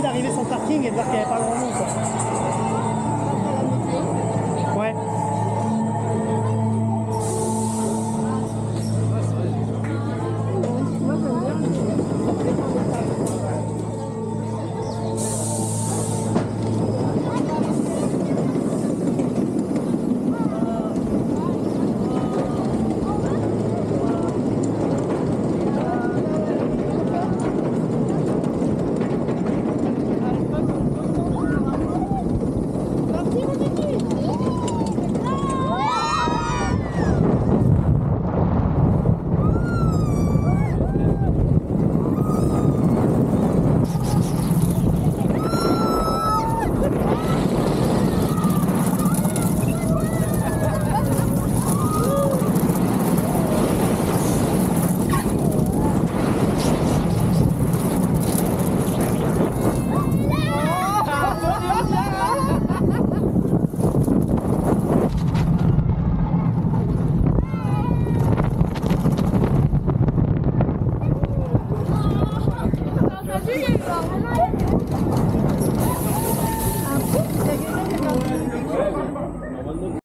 d'arriver sur le parking et de voir qu'il n'y avait pas grand monde.